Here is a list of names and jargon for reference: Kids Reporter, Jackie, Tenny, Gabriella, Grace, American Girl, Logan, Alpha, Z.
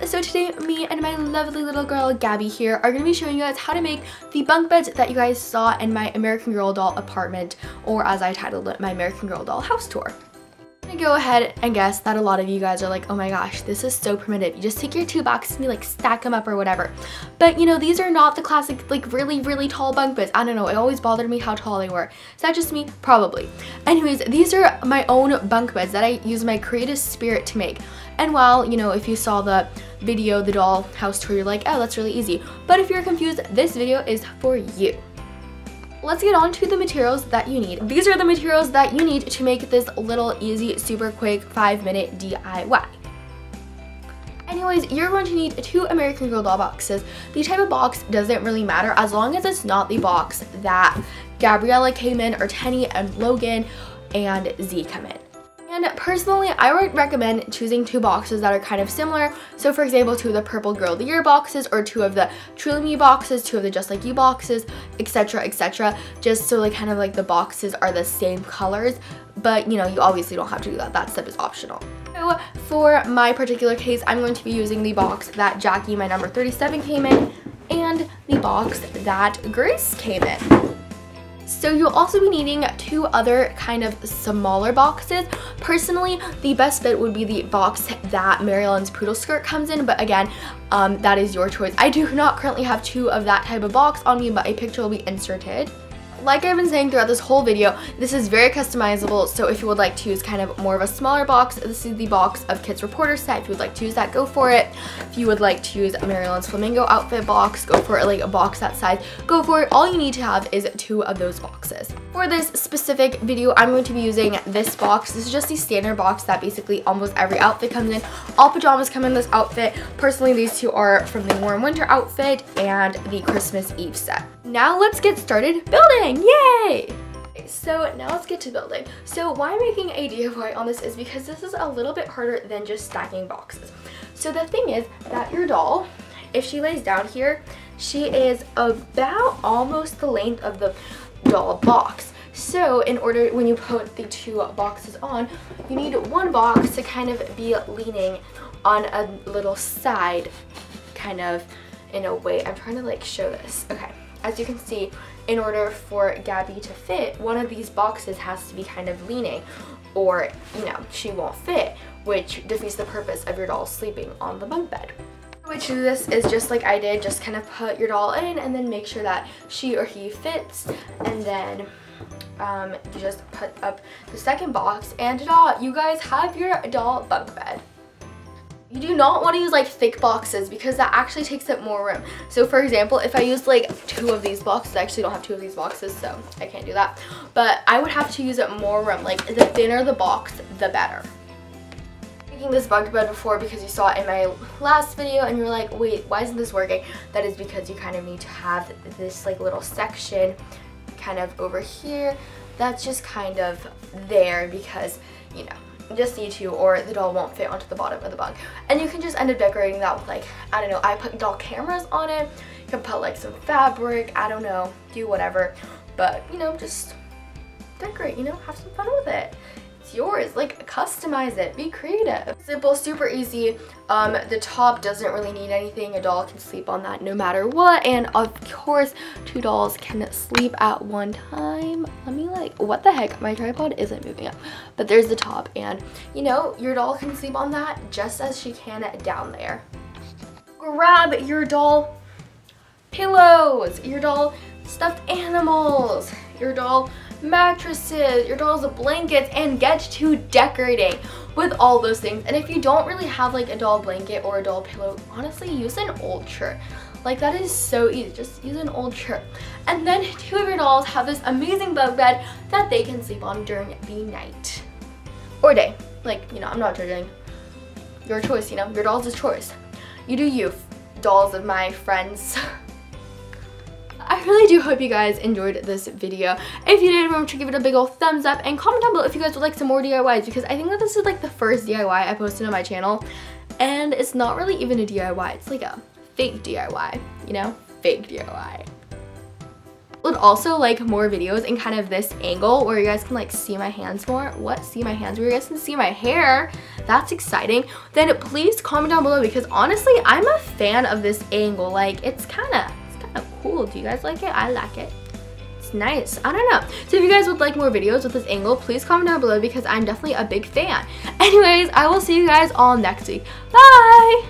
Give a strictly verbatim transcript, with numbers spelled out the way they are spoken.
guys, so today me and my lovely little girl Gabby here are going to be showing you guys how to make the bunk beds that you guys saw in my American Girl doll apartment, or as I titled it, my American Girl doll house tour. I'm gonna go ahead and guess that a lot of you guys are like, oh my gosh, this is so primitive. You just take your two boxes and you like stack them up or whatever. But you know, these are not the classic like really, really tall bunk beds. I don't know, it always bothered me how tall they were. Is that just me? Probably. Anyways, these are my own bunk beds that I use my creative spirit to make. And while, you know, if you saw the video, the doll house tour, you're like, oh, that's really easy. But if you're confused, this video is for you. Let's get on to the materials that you need. These are the materials that you need to make this little easy, super quick five minute D I Y. Anyways, you're going to need two American Girl doll boxes. The type of box doesn't really matter as long as it's not the box that Gabriella came in, or Tenny and Logan and Z come in. And personally, I would recommend choosing two boxes that are kind of similar. So for example, two of the Purple Girl of the Year boxes, or two of the Truly Me boxes, two of the Just Like You boxes, etc, et cetera. Just so like kind of like the boxes are the same colors. But you know, you obviously don't have to do that. That step is optional. So for my particular case, I'm going to be using the box that Jackie, my number thirty-seven, came in, and the box that Grace came in. So you'll also be needing two other kind of smaller boxes. Personally, the best fit would be the box that Mary Ellen's poodle skirt comes in, but again, um, that is your choice. I do not currently have two of that type of box on me, but a picture will be inserted. Like I've been saying throughout this whole video, this is very customizable, so if you would like to use kind of more of a smaller box, this is the box of Kids Reporter set. If you would like to use that, go for it. If you would like to use Mary Ellen's flamingo outfit box, go for it. Like a box that size, go for it. All you need to have is two of those boxes. For this specific video, I'm going to be using this box. This is just the standard box that basically almost every outfit comes in. All pajamas come in this outfit. Personally, these two are from the warm winter outfit and the Christmas Eve set. Now let's get started building! Yay! So now let's get to building. So why I'm making a D I Y on this is because this is a little bit harder than just stacking boxes. So the thing is that your doll, if she lays down here, she is about almost the length of the doll box. So in order, when you put the two boxes on, you need one box to kind of be leaning on a little side, kind of in a way. I'm trying to like show this. Okay. As you can see, in order for Gabby to fit, one of these boxes has to be kind of leaning, or, you know, she won't fit, which defeats the purpose of your doll sleeping on the bunk bed. The way to do this is just like I did, just kind of put your doll in and then make sure that she or he fits, and then um, you just put up the second box, and ta-da, you guys have your doll bunk bed. You do not want to use like thick boxes because that actually takes up more room. So for example, if I used like two of these boxes, I actually don't have two of these boxes, so I can't do that. But I would have to use up more room. Like the thinner the box, the better. I'm making this bunk bed before because you saw it in my last video and you're like, wait, why isn't this working? That is because you kind of need to have this like little section kind of over here. That's just kind of there because, you know, just need to, or the doll won't fit onto the bottom of the bunk. And you can just end up decorating that with like, I don't know, I put doll cameras on it, you can put like some fabric, I don't know, do whatever, but you know, just decorate, you know, have some fun with it. It's yours, like customize it, be creative. Simple, super easy. Um, the top doesn't really need anything, a doll can sleep on that no matter what, and of course, two dolls can sleep at one time. Let me like, what the heck, my tripod isn't moving up, but there's the top, and you know, your doll can sleep on that just as she can down there. Grab your doll pillows, your doll stuffed animals, your doll mattresses, your doll's blankets, and get to decorating with all those things. And if you don't really have like a doll blanket or a doll pillow, honestly use an old shirt. Like that is so easy, just use an old shirt. And then two of your dolls have this amazing bunk bed that they can sleep on during the night or day. Like, you know, I'm not judging, your choice, you know, your doll's a choice, you do you, dolls of my friends. I really do hope you guys enjoyed this video. If you did, remember to give it a big ol' thumbs up and comment down below if you guys would like some more D I Ys, because I think that this is like the first D I Y I posted on my channel, and it's not really even a D I Y, it's like a fake D I Y, you know, fake D I Y. would also like more videos in kind of this angle where you guys can like see my hands more. What? See my hands? Where you guys can see my hair. That's exciting. Then please comment down below because honestly, I'm a fan of this angle. Like it's kind of it's kind of cool. Do you guys like it? I like it. Nice. I don't know. So if you guys would like more videos with this angle, please comment down below because I'm definitely a big fan. Anyways, I will see you guys all next week. Bye!